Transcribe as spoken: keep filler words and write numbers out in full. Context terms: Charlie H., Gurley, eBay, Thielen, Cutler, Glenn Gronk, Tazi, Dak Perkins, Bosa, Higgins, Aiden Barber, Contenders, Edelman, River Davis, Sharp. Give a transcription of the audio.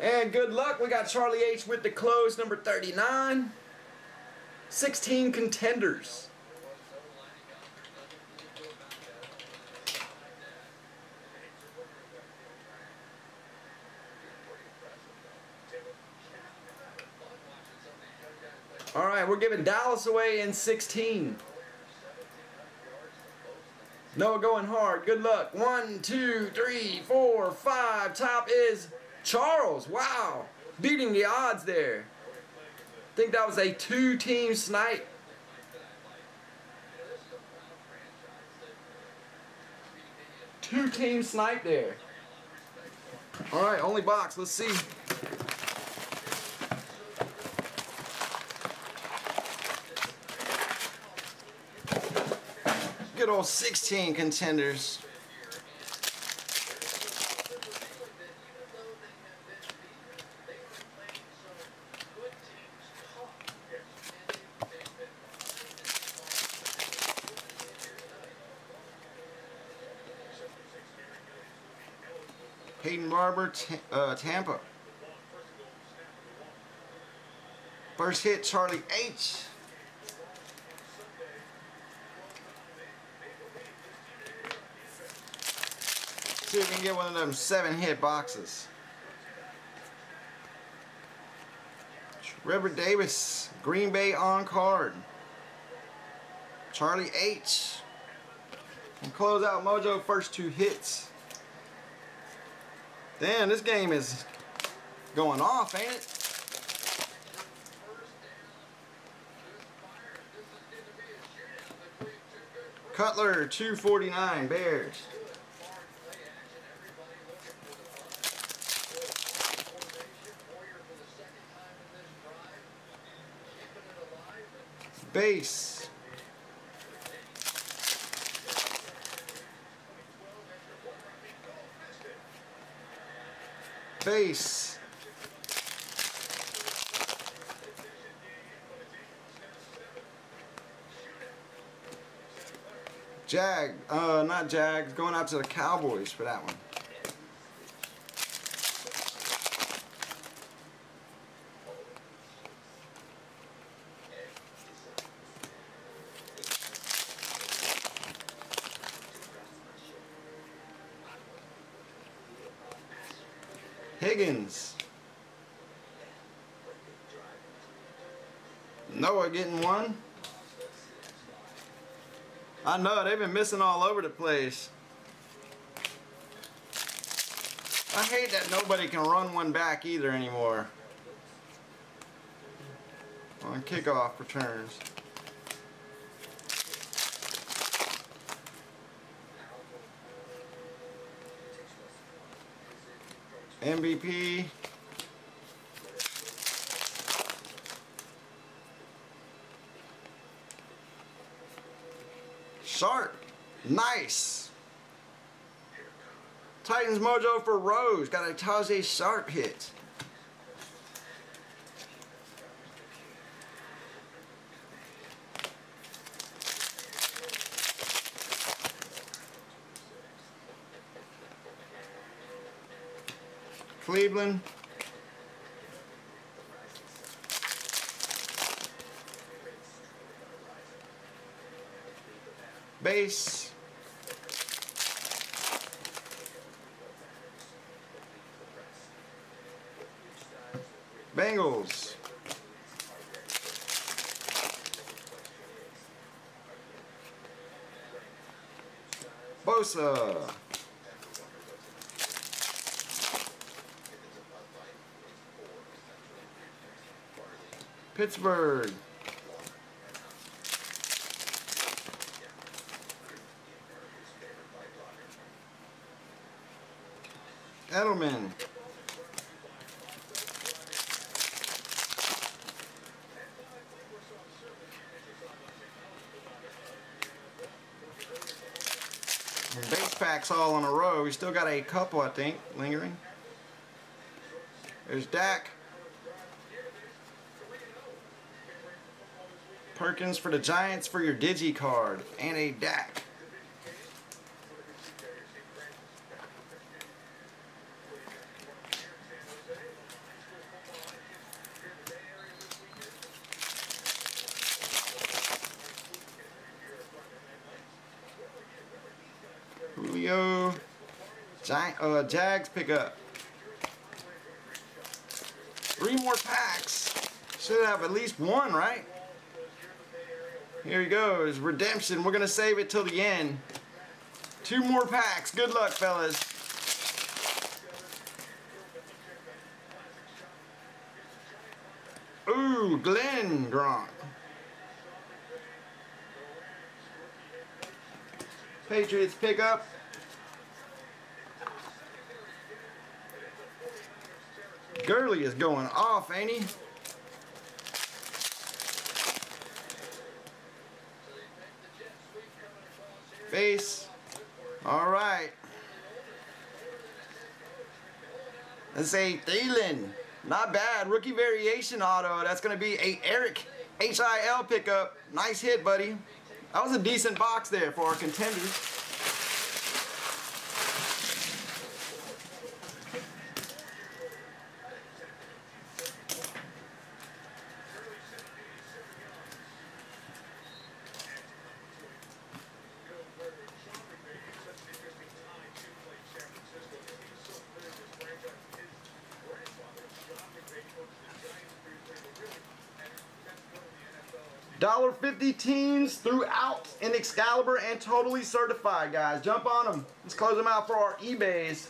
And good luck. We got Charlie H. with the close, number thirty-nine. sixteen contenders. All right, we're giving Dallas away in sixteen. Noah going hard. Good luck. One, two, three, four, five. Top is Charles. Wow. Beating the odds there. I think that was a two-team snipe. Two-team snipe there. All right, only box. Let's see. Good old sixteen contenders. Aiden Barber, uh, Tampa. First hit, Charlie H. See if we can get one of them seven hit boxes. River Davis, Green Bay on card. Charlie H. And close out Mojo, first two hits. Damn, this game is going off, ain't it? Cutler, two forty-nine, Bears. Base. Base. Jag, uh, not Jags, going out to the Cowboys for that one. Higgins. Noah getting one. I know, they've been missing all over the place. I hate that nobody can run one back either anymore on kickoff returns. M V P. Sharp. Nice. Titans Mojo for Rose. Got a Tazi Sharp hit. Cleveland. Base. Bengals. Bosa. Pittsburgh. Edelman. Base packs all on a row. We still got a couple, I think, lingering. There's Dak Perkins for the Giants for your digi card and a Dak. Giant, uh, Jags pick up three more packs. Should have at least one, right? Here he goes. Redemption. We're going to save it till the end. Two more packs. Good luck, fellas. Ooh, Glenn Gronk. Patriots pick up. Gurley is going off, ain't he? Face. All right. Let's say Thielen. Not bad. Rookie variation auto. That's going to be a Eric H I L pickup. Nice hit, buddy. That was a decent box there for our contenders. one dollar fifty teams throughout in Excalibur and totally certified, guys. Jump on them. Let's close them out for our eBays.